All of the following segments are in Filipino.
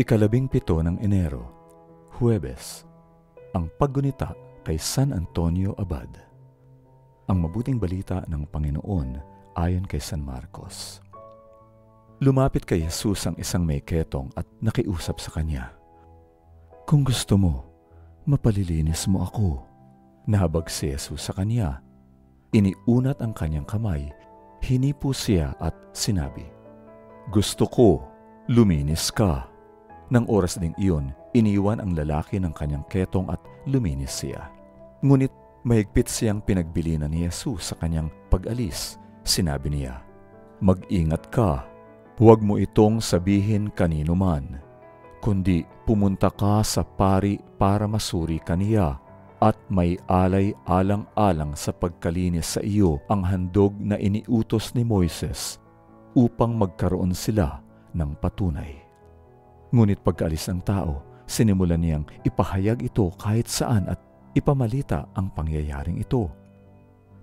Ikalabing-pito ng Enero, Huwebes, ang paggunita kay San Antonio Abad. Ang mabuting balita ng Panginoon ayon kay San Marcos. Lumapit kay Jesús ang isang may ketong at nakiusap sa kanya, "Kung gusto mo, mapalilinis mo ako." Nahabag si Jesús sa kanya, iniunat ang kanyang kamay, hinipo siya at sinabi, "Gusto ko, luminis ka." Nang oras ding iyon, iniwan ang lalaki ng kanyang ketong at luminis siya. Ngunit mahigpit siyang pinagbilinan ni Jesús sa kanyang pag-alis. Sinabi niya, "Mag-ingat ka, huwag mo itong sabihin kanino man, kundi pumunta ka sa pari para masuri kaniya at may alay alang-alang sa pagkalinis sa iyo ang handog na iniutos ni Moises upang magkaroon sila ng patunay." Ngunit pagkaalis ng tao, sinimulan niyang ipahayag ito kahit saan at ipamalita ang pangyayaring ito.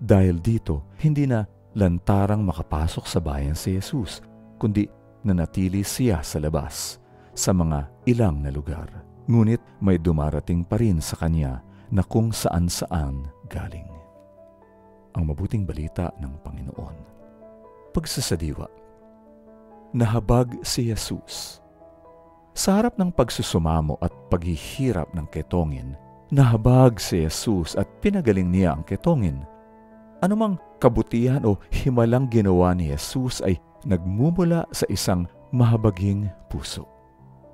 Dahil dito, hindi na lantarang makapasok sa bayan si Jesús, kundi nanatili siya sa labas, sa mga ilang na lugar. Ngunit may dumarating pa rin sa kanya na kung saan-saan galing. Ang mabuting balita ng Panginoon. Pagsasadiwa. Nahabag si Jesús. Sa harap ng pagsusumamo at paghihirap ng ketongin, nahabag si Jesús at pinagaling niya ang ketongin. Anumang kabutihan o himalang ginawa ni Jesús ay nagmumula sa isang mahabaging puso.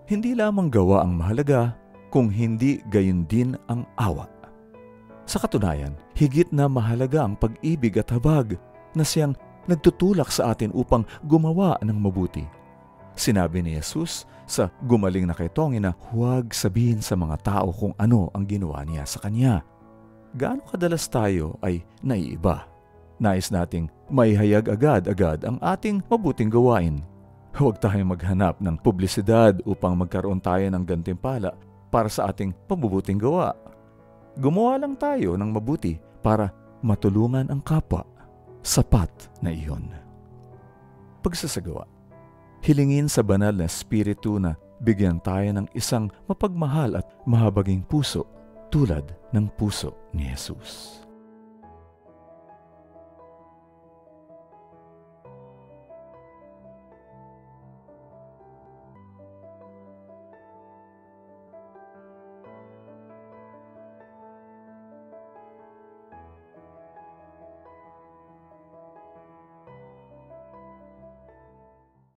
Hindi lamang gawa ang mahalaga, kung hindi gayon din ang awa. Sa katunayan, higit na mahalaga ang pag-ibig at habag na siyang nagtutulak sa atin upang gumawa ng mabuti. Sinabi ni Jesús sa gumaling na ketongin na huwag sabihin sa mga tao kung ano ang ginawa niya sa kanya. Gaano kadalas tayo ay naiiba? Nais nating maihayag agad-agad ang ating mabuting gawain. Huwag tayong maghanap ng publisidad upang magkaroon tayo ng gantimpala para sa ating mabubuting gawa. Gumawa lang tayo ng mabuti para matulungan ang kapwa. Sapat na iyon. Pagsasagawa. Hilingin sa banal na espiritu na bigyan tayo ng isang mapagmahal at mahabaging puso tulad ng puso ni Jesús.